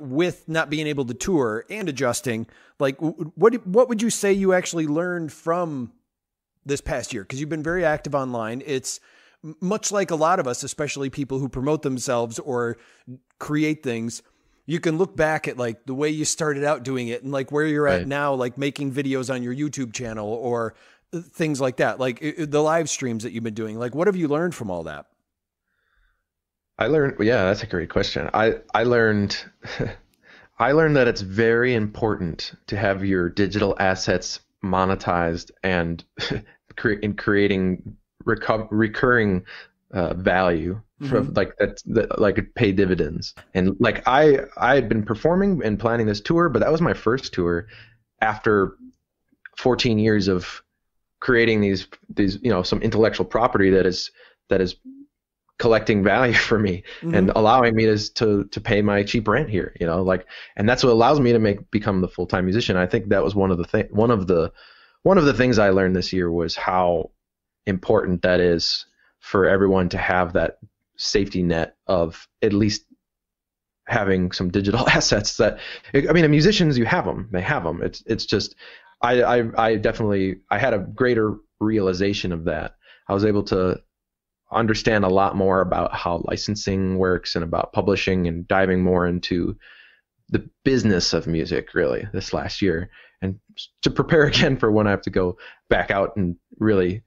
With not being able to tour and adjusting, like what would you say you actually learned from this past year? Because you've been very active online. It's much like a lot of us, especially people who promote themselves or create things. You can look back at like the way you started out doing it and like where you're at now, like making videos on your YouTube channel or things like that, like the live streams that you've been doing. Like, what have you learned from all that? I learned, yeah, that's a great question. I learned that it's very important to have your digital assets monetized and in creating recurring value from like that like pay dividends. And like I had been performing and planning this tour, but that was my first tour after 14 years of creating these, you know, some intellectual property that is collecting value for me and allowing me to pay my cheap rent here, you know, like, and that's what allows me to become the full-time musician. I think that was one of the things I learned this year was how important that is for everyone to have that safety net of at least having some digital assets that, I mean, musicians, you have them, they have them. It's just, I had a greater realization of that. I was able to understand a lot more about how licensing works and about publishing and diving more into the business of music really this last year, and to prepare again for when I have to go back out and really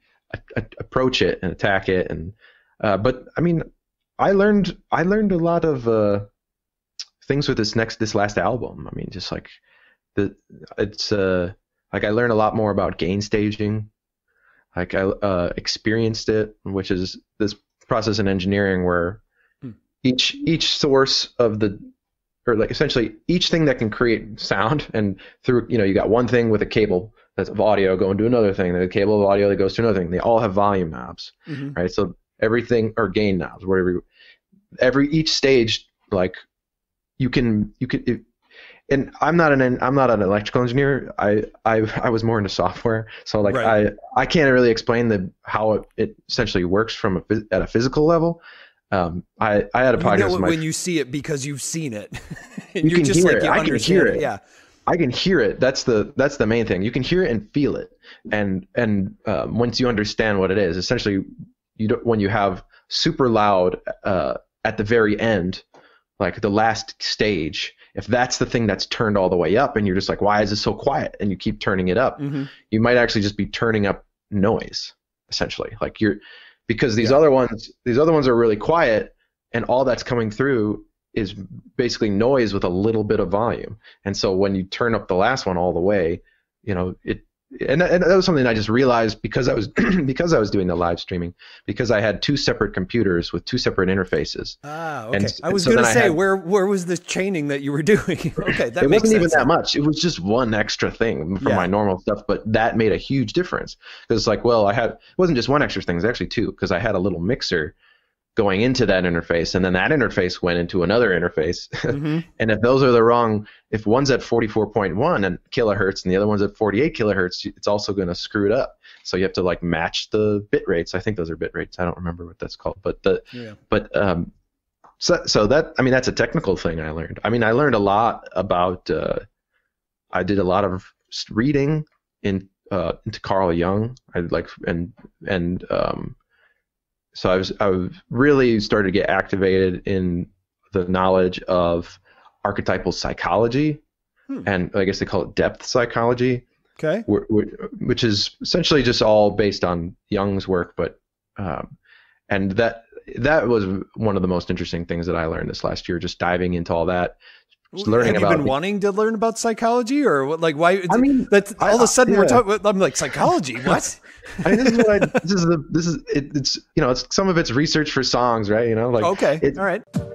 approach it and attack it. And but I mean, I learned a lot of things with this last album. I mean, just like I learned a lot more about gain staging. Like I experienced it, which is this process in engineering where each source of the, or like essentially each thing that can create sound, and through, you know, you got one thing with a cable that's of audio going to another thing, the cable of audio that goes to another thing. They all have volume knobs, right? So everything, or gain knobs, whatever. Each stage, like you can. And I'm not an electrical engineer. I was more into software, so like I can't really explain how it essentially works at a physical level. I had a podcast. You know when you see it because you've seen it, and you can just hear it. I can hear it. Yeah, I can hear it. That's the main thing. You can hear it and feel it, and once you understand what it is, essentially, when you have super loud at the very end, like the last stage. If that's the thing that's turned all the way up and you're just like, why is it so quiet? And you keep turning it up, you might actually just be turning up noise, essentially. Like because these other ones are really quiet, and all that's coming through is basically noise with a little bit of volume. And so when you turn up the last one all the way, you know, and that was something I just realized because I was doing the live streaming, because I had two separate computers with two separate interfaces. Ah, okay. And I was going to say, where was the chaining that you were doing? Okay, that makes sense. It wasn't even that much. It was just one extra thing for my normal stuff, but that made a huge difference. Because like, well, it wasn't just one extra thing, it was actually two, because I had a little mixer going into that interface, and then that interface went into another interface. And if those are the wrong, if one's at 44.1 and kilohertz and the other one's at 48 kilohertz, it's also going to screw it up. So you have to like match the bit rates. I think those are bit rates. I don't remember what that's called, but so that, I mean, that's a technical thing I learned. I mean, I learned a lot about, I did a lot of reading into Carl Jung. So I really started to get activated in the knowledge of archetypal psychology, and I guess they call it depth psychology. Okay. Which is essentially just all based on Jung's work, but and that was one of the most interesting things that I learned this last year. Just diving into all that, just learning about. Have you been wanting to learn about psychology, or what, like why? I mean, that's all of a sudden we're talking. I'm like, psychology, what? I mean, this is it's, you know, it's some of it's research for songs, right? You know, like, okay. All right.